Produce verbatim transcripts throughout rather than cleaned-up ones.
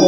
Oh,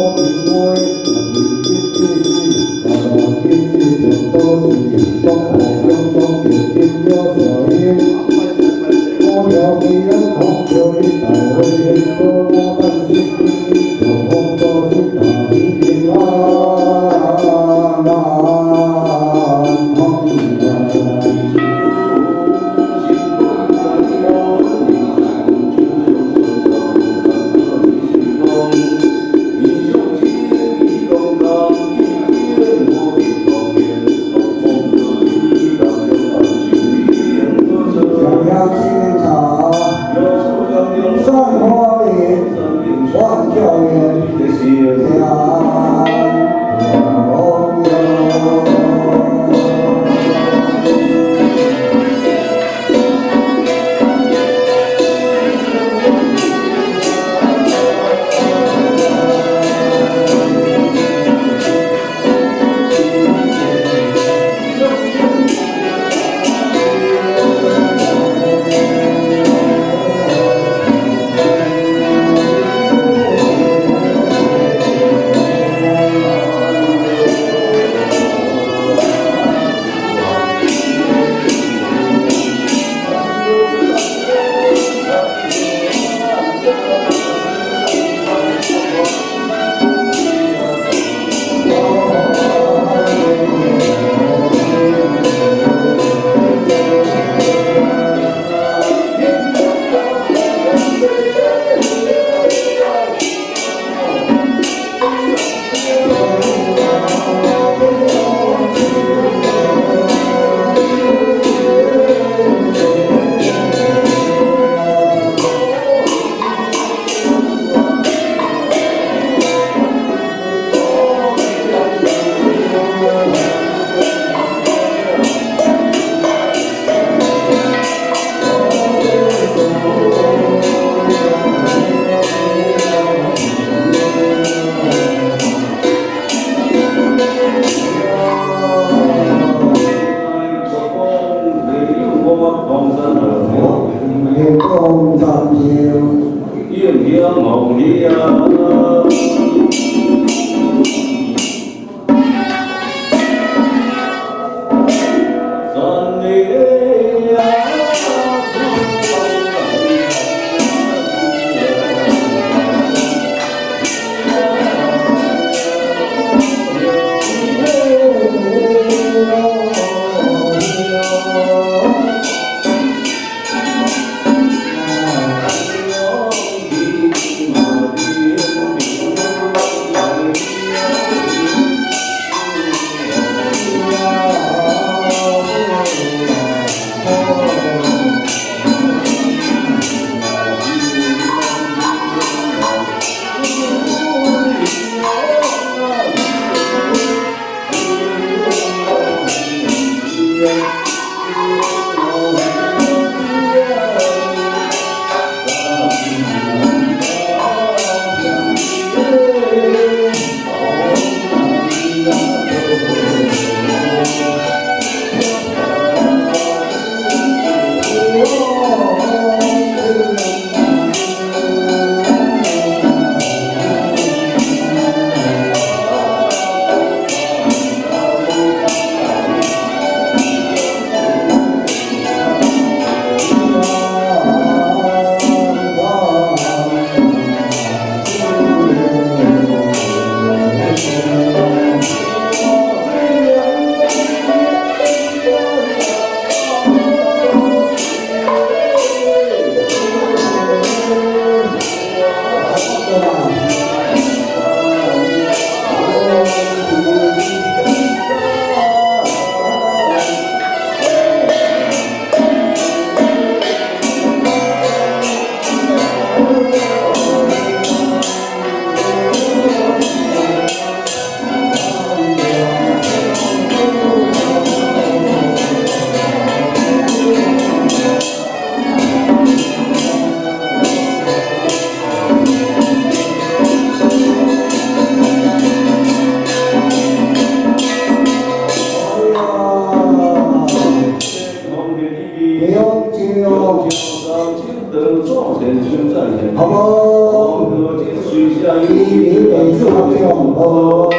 cùng ô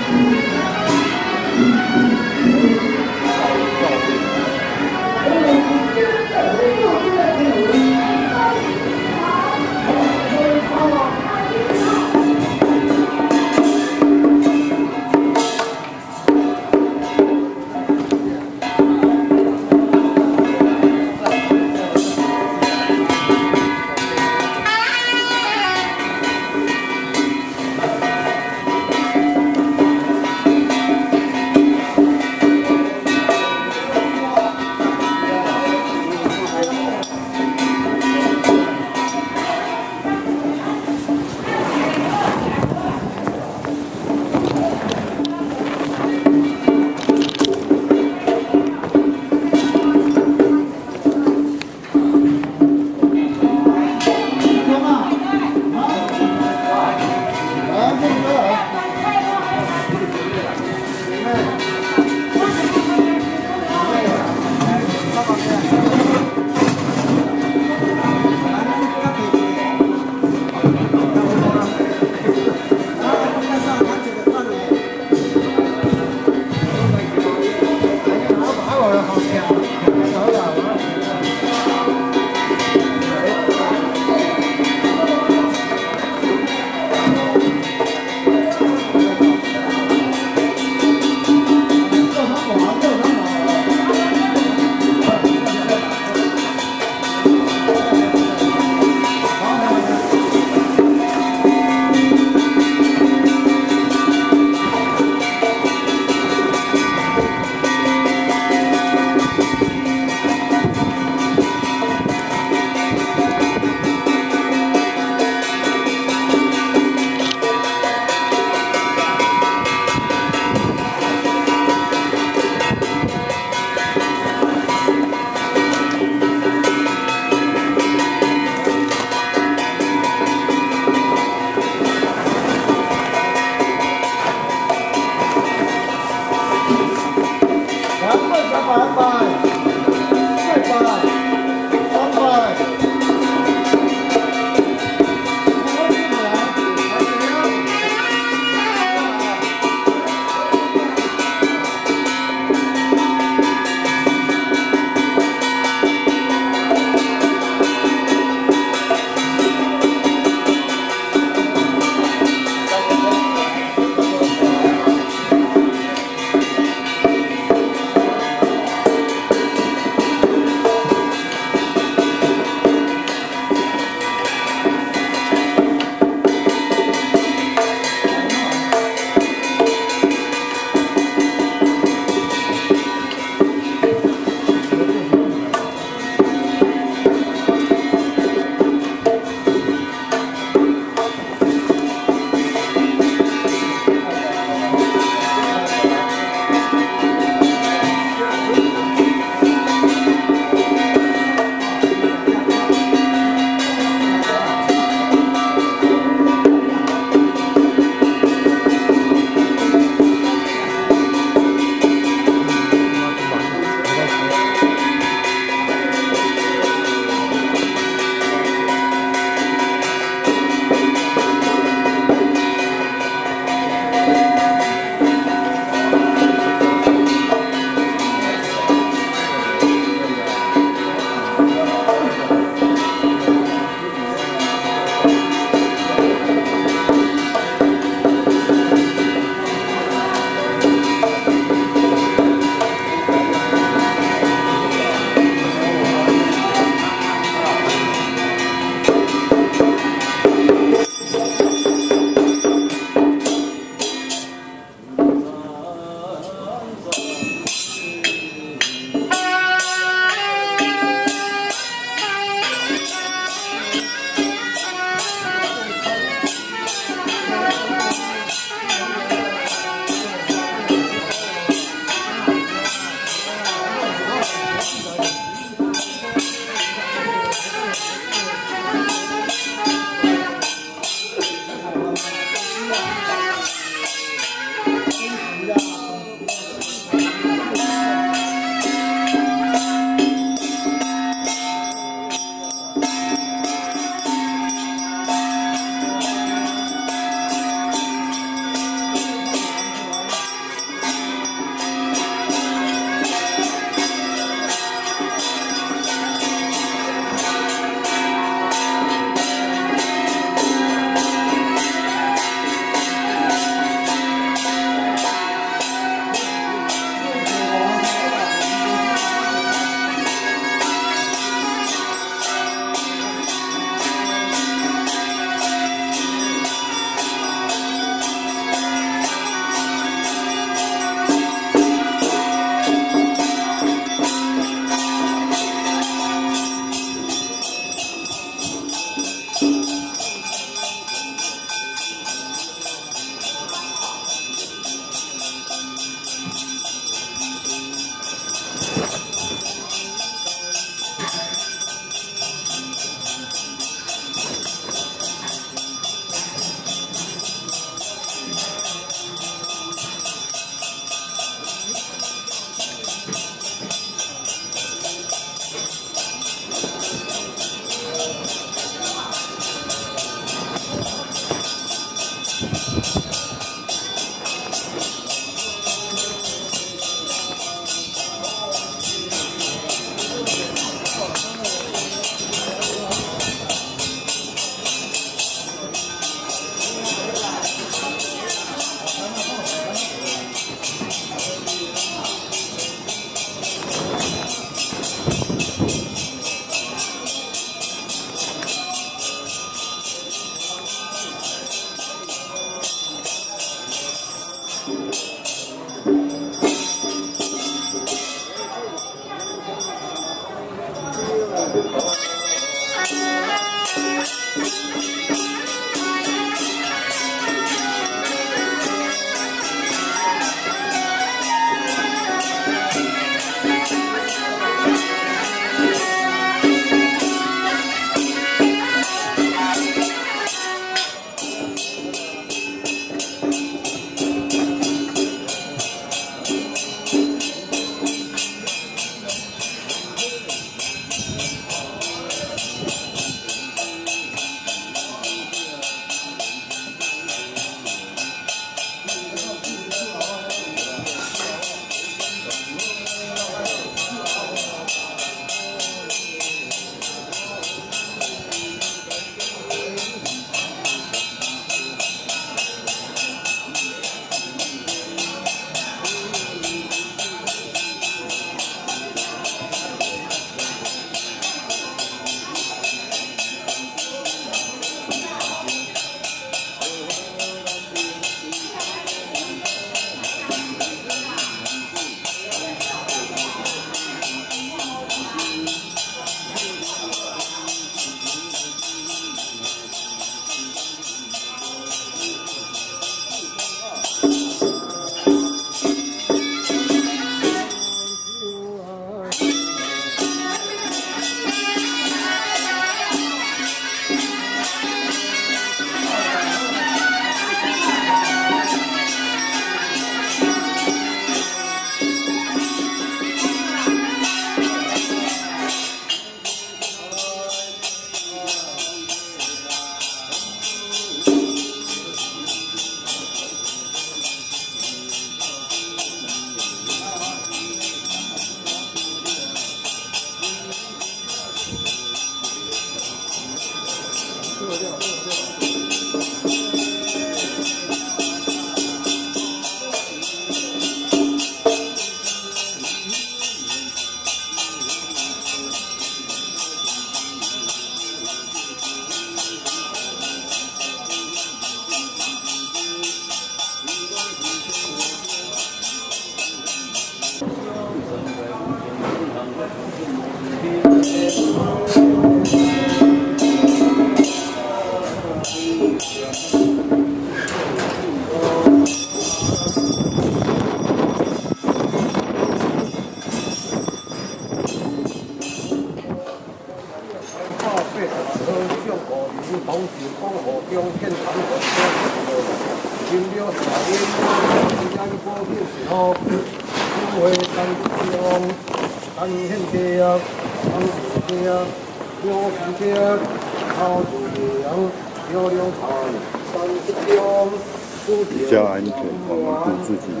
比较安全，我们顾自己的。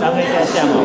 咱可以在线吗？